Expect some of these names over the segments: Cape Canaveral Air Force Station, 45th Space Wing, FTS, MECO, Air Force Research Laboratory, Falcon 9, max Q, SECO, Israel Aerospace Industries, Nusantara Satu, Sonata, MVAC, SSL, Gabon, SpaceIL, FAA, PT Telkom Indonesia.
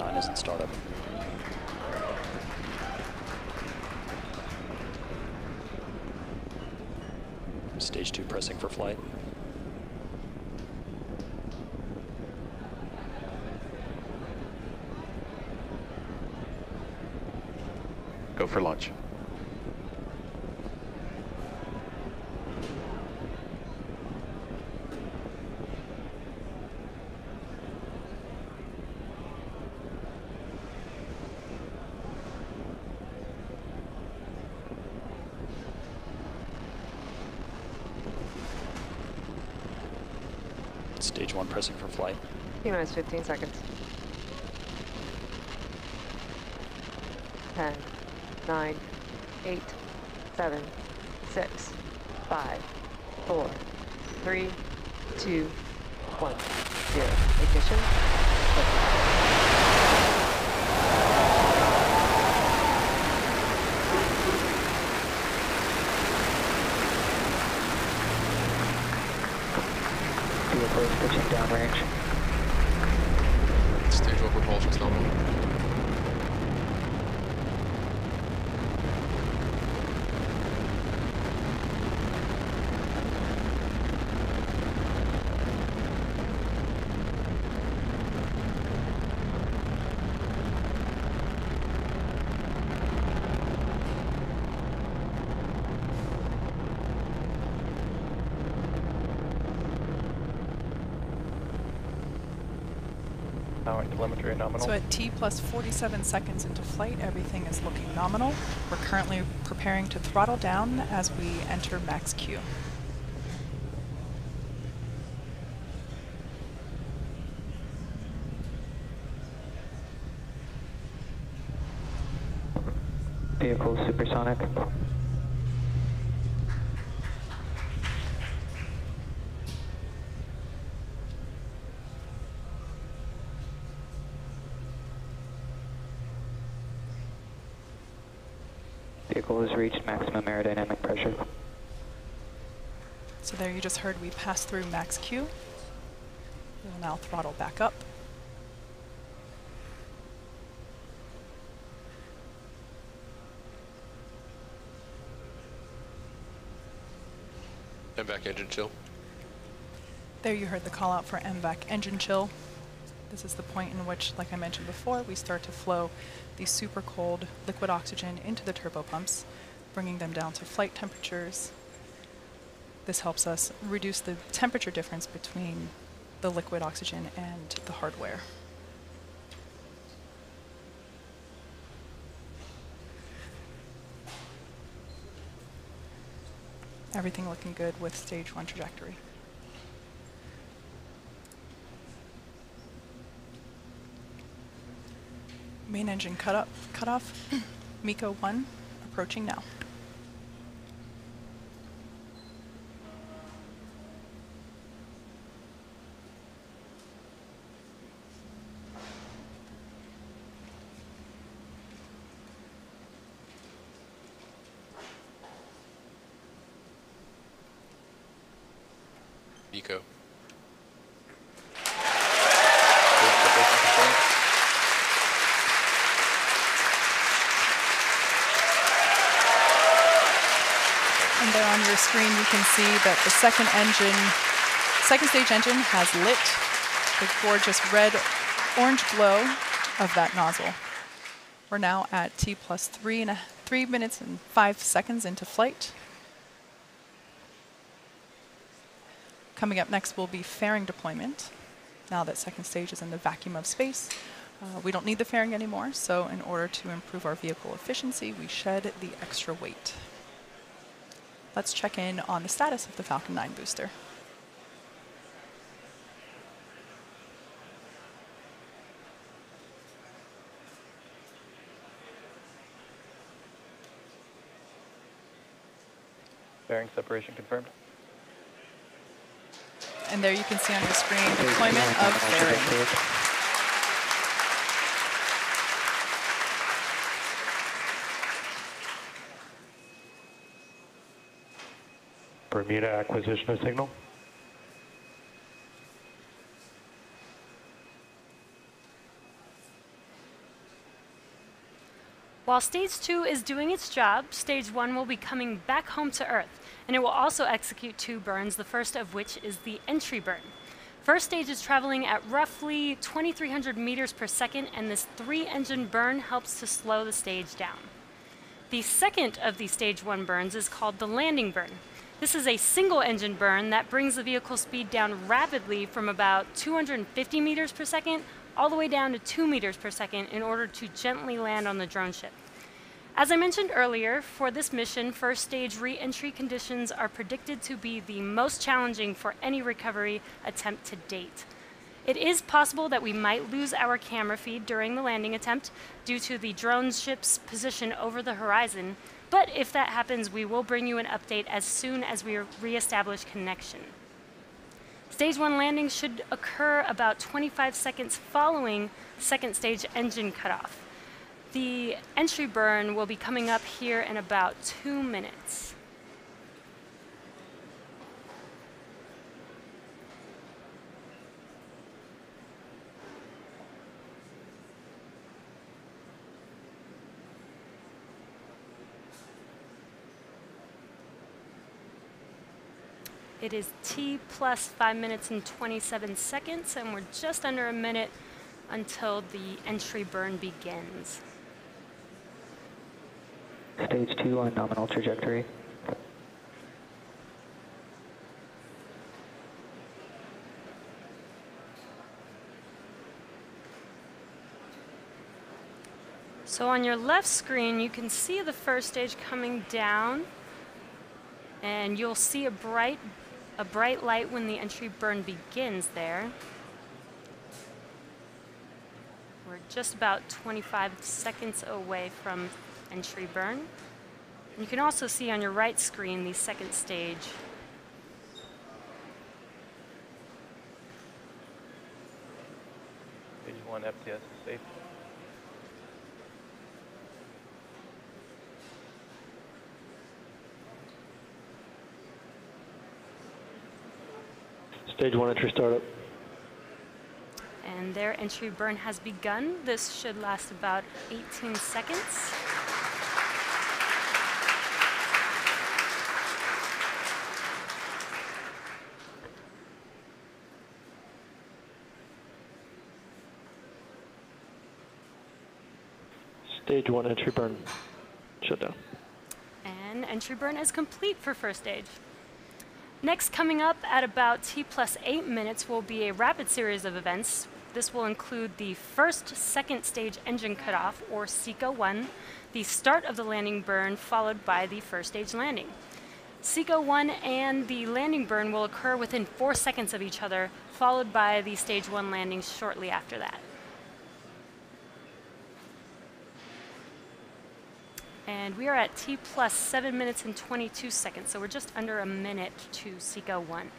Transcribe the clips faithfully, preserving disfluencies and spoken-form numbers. Falcon nine isn't started. Stage two pressing for flight. Go for launch. Stage one pressing for flight. T-minus fifteen seconds. ten, nine, eight, seven, six, five, four, three, two, one, zero. Ignition. Vehicle switching downrange. Stage one propulsion stop. So at T plus forty-seven seconds into flight, everything is looking nominal. We're currently preparing to throttle down as we enter max Q. Vehicle supersonic. Has reached maximum aerodynamic pressure. So there you just heard we passed through max Q. We will now throttle back up. M VAC engine chill. There you heard the call out for M VAC engine chill. This is the point in which, like I mentioned before, we start to flow the super cold liquid oxygen into the turbopumps, bringing them down to flight temperatures. This helps us reduce the temperature difference between the liquid oxygen and the hardware. Everything looking good with stage one trajectory. Main engine cut up, cut off, MECO one, approaching now. MECO. Screen, you can see that the second engine, second stage engine has lit the gorgeous red-orange glow of that nozzle. We're now at T plus three and a, three minutes and five seconds into flight. Coming up next will be fairing deployment. Now that second stage is in the vacuum of space, uh, we don't need the fairing anymore. So in order to improve our vehicle efficiency, we shed the extra weight. Let's check in on the status of the Falcon nine booster. Bearing separation confirmed. And there you can see on your screen deployment of bearing. Bermuda acquisition of signal. While Stage two is doing its job, Stage one will be coming back home to Earth, and it will also execute two burns, the first of which is the entry burn. First stage is traveling at roughly twenty-three hundred meters per second, and this three-engine burn helps to slow the stage down. The second of the Stage one burns is called the landing burn. This is a single-engine burn that brings the vehicle speed down rapidly from about two hundred fifty meters per second all the way down to two meters per second in order to gently land on the drone ship. As I mentioned earlier, for this mission, first stage re-entry conditions are predicted to be the most challenging for any recovery attempt to date. It is possible that we might lose our camera feed during the landing attempt due to the drone ship's position over the horizon, but if that happens, we will bring you an update as soon as we re-establish connection. Stage one landing should occur about twenty-five seconds following second stage engine cutoff. The entry burn will be coming up here in about two minutes. It is T plus five minutes and twenty-seven seconds, and we're just under a minute until the entry burn begins. Stage two on nominal trajectory. So on your left screen, you can see the first stage coming down, and you'll see a bright, a bright light when the entry burn begins there. We're just about twenty-five seconds away from entry burn. And you can also see on your right screen the second stage. Stage one F T S is safe. Stage one entry startup. And their entry burn has begun. This should last about eighteen seconds. Stage one entry burn shutdown. And entry burn is complete for first stage. Next, coming up at about T plus eight minutes will be a rapid series of events. This will include the first second stage engine cutoff, or SECO one, the start of the landing burn, followed by the first stage landing. SECO one and the landing burn will occur within four seconds of each other, followed by the stage one landing shortly after that. And we are at T plus seven minutes and twenty-two seconds, so we're just under a minute to SECO one.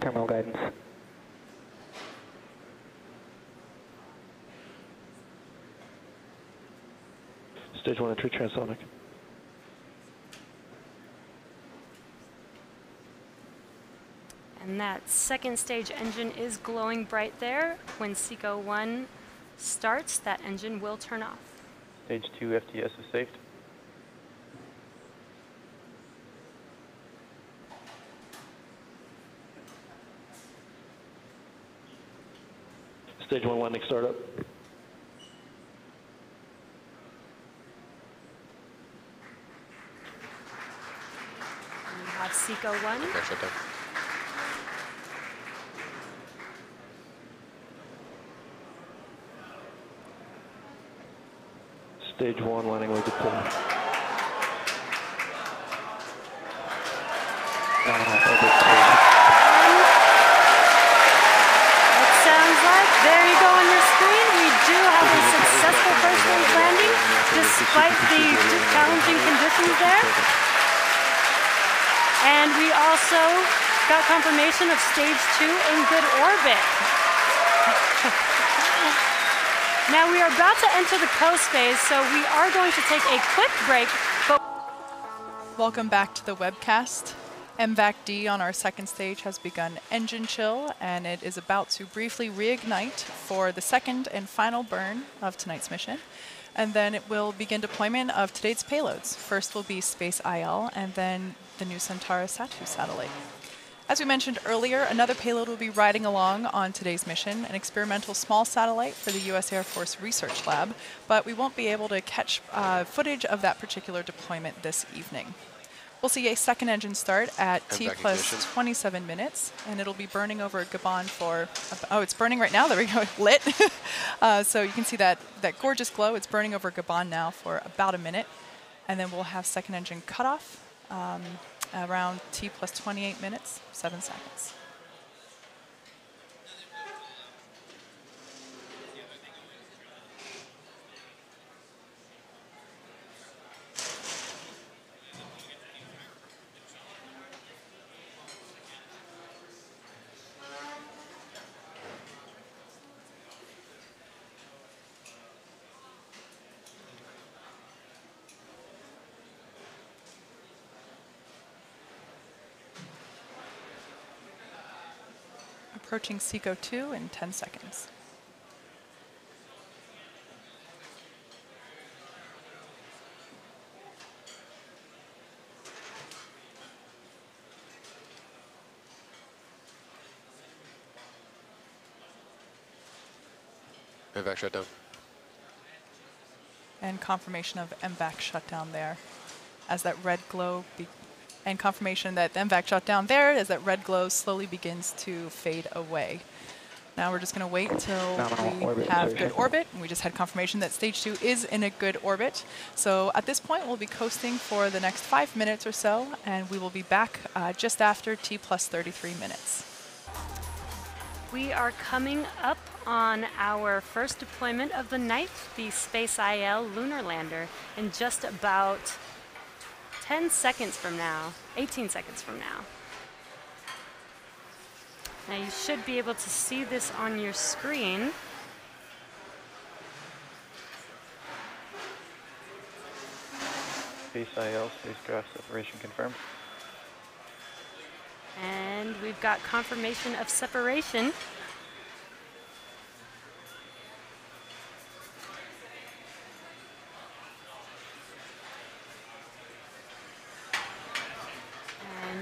Terminal guidance. Stage one entry transonic. And that second stage engine is glowing bright there. When SECO one starts, that engine will turn off. Stage two F T S is saved. Stage one landing startup. We have SECO one. Okay, Stage one landing leg deploy. Nine and a half orbit. It sounds like there you go on your screen. We do have a successful first stage landing, despite the challenging conditions there. And we also got confirmation of stage two in good orbit. Now we are about to enter the coast phase, so we are going to take a quick break. But welcome back to the webcast. M VAC D on our second stage has begun engine chill, and it is about to briefly reignite for the second and final burn of tonight's mission. And then it will begin deployment of today's payloads. First will be SpaceIL, and then the Nusantara Satu satellite. As we mentioned earlier, another payload will be riding along on today's mission, an experimental small satellite for the U S Air Force Research Lab, but we won't be able to catch uh, footage of that particular deployment this evening. We'll see a second engine start at T plus twenty-seven minutes, and it'll be burning over Gabon for, oh, it's burning right now, there we go, lit. uh, so you can see that, that gorgeous glow. It's burning over Gabon now for about a minute, and then we'll have second engine cutoff um, around T plus twenty-eight minutes, seven seconds. Approaching SECO two in ten seconds. M VAC shutdown. And confirmation of M VAC shutdown there, as that red glow be and confirmation that the M VAC shut down there is that red glow slowly begins to fade away. Now we're just going to wait until we orbit, have orbit. good orbit. And we just had confirmation that stage two is in a good orbit. So at this point, we'll be coasting for the next five minutes or so, and we will be back uh, just after T plus thirty-three minutes. We are coming up on our first deployment of the night, the SpaceIL lunar lander, in just about ten seconds from now, eighteen seconds from now. Now you should be able to see this on your screen. SpaceIL spacecraft separation confirmed. And we've got confirmation of separation.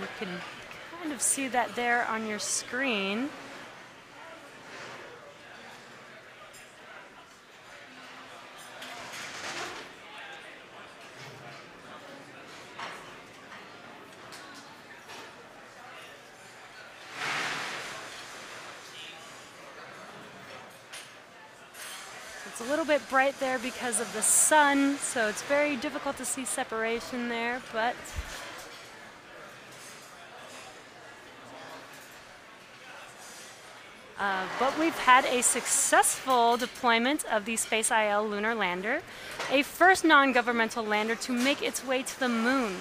You can kind of see that there on your screen. It's a little bit bright there because of the sun, so it's very difficult to see separation there, but Uh, but we've had a successful deployment of the SpaceIL lunar lander, a first non-governmental lander to make its way to the moon.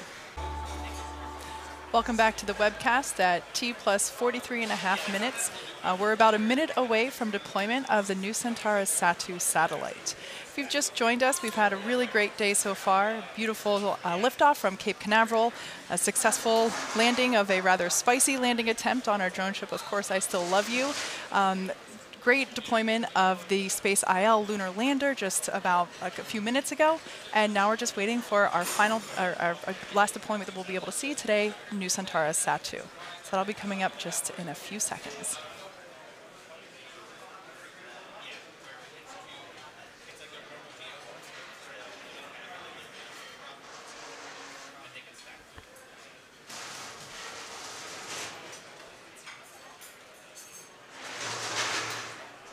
Welcome back to the webcast at T plus forty-three and a half minutes. Uh, we're about a minute away from deployment of the Nusantara Satu satellite. If you've just joined us, we've had a really great day so far. Beautiful uh, liftoff from Cape Canaveral, a successful landing of a rather spicy landing attempt on our drone ship, Of Course I Still Love You. Um, great deployment of the SpaceIL lunar lander just about like a few minutes ago. And now we're just waiting for our final, our, our, our last deployment that we'll be able to see today, Nusantara Satu. So that'll be coming up just in a few seconds.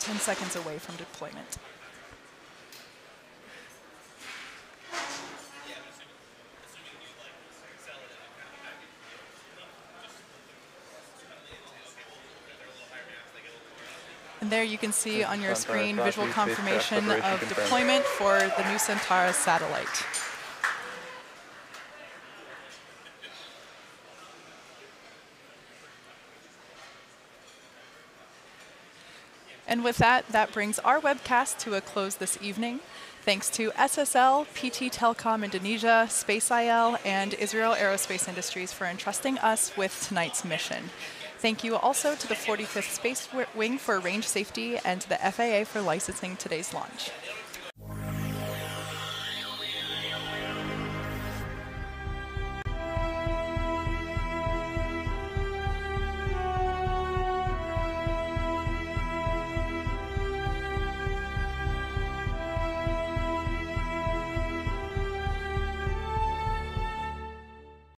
ten seconds away from deployment. And there you can see on your screen visual confirmation of deployment for the Nusantara satellite. And with that, that brings our webcast to a close this evening. thanks to S S L, P T Telkom Indonesia, SpaceIL, and Israel Aerospace Industries for entrusting us with tonight's mission. Thank you also to the forty-fifth Space Wing for range safety and to the F A A for licensing today's launch.